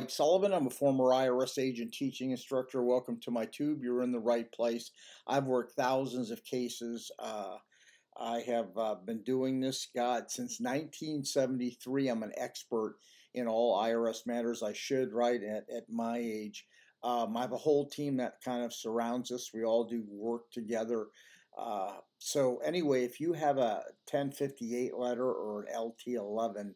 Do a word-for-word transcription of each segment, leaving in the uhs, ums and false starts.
Mike Sullivan. I'm a former I R S agent teaching instructor. Welcome to my tube. You're in the right place. I've worked thousands of cases. Uh, I have uh, been doing this, God, since nineteen seventy-three. I'm an expert in all I R S matters. I should, right, at, at my age. Um, I have a whole team that kind of surrounds us. We all do work together. Uh, so anyway, if you have a ten fifty-eight letter or an L T eleven,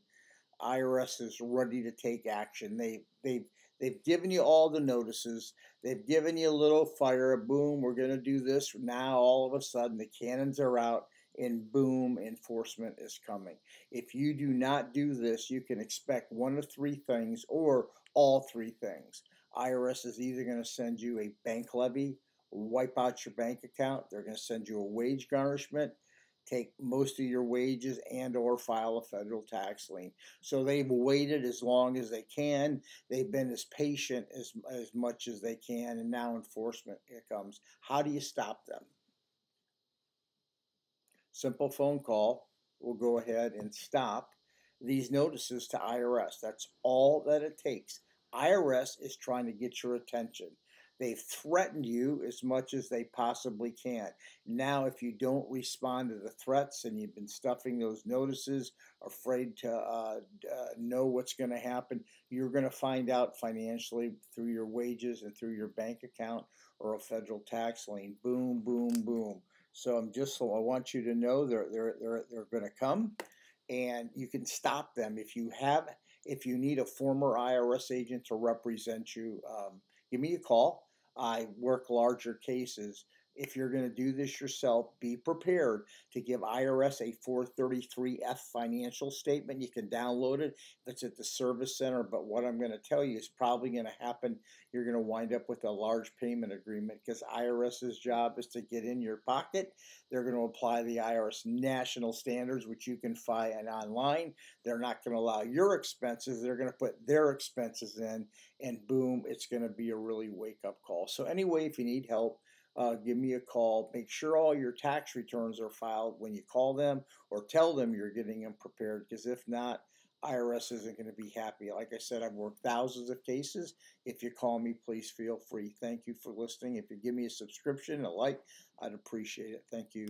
I R S is ready to take action. They, they, they've given you all the notices. They've given you a little fire. Boom, we're going to do this. Now, all of a sudden, the cannons are out, and boom, enforcement is coming. If you do not do this, you can expect one of three things or all three things. I R S is either going to send you a bank levy, wipe out your bank account. They're going to send you a wage garnishment, take most of your wages, and or file a federal tax lien. So they've waited as long as they can. They've been as patient as, as much as they can, and now enforcement comes. How do you stop them? Simple phone call will go ahead and stop these notices to I R S. That's all that it takes. I R S is trying to get your attention. They've threatened you as much as they possibly can. Now, if you don't respond to the threats and you've been stuffing those notices, afraid to uh, uh, know what's going to happen, you're going to find out financially through your wages and through your bank account or a federal tax lien. Boom, boom, boom. So I'm just, so I want you to know they're they're they're they're going to come, and you can stop them if you have. If you need a former I R S agent to represent you, um, give me a call. I work larger cases. If you're going to do this yourself, be prepared to give I R S a four thirty-three F financial statement. You can download it. That's at the service center. But what I'm going to tell you is probably going to happen. You're going to wind up with a large payment agreement because IRS's job is to get in your pocket. They're going to apply the I R S national standards, which you can find online. They're not going to allow your expenses. They're going to put their expenses in, and boom, it's going to be a really wake-up call. So anyway, if you need help, Uh, give me a call. Make sure all your tax returns are filed when you call them, or tell them you're getting them prepared, because if not, I R S isn't going to be happy. Like I said, I've worked thousands of cases. If you call me, please feel free. Thank you for listening. If you give me a subscription, a like, I'd appreciate it. Thank you.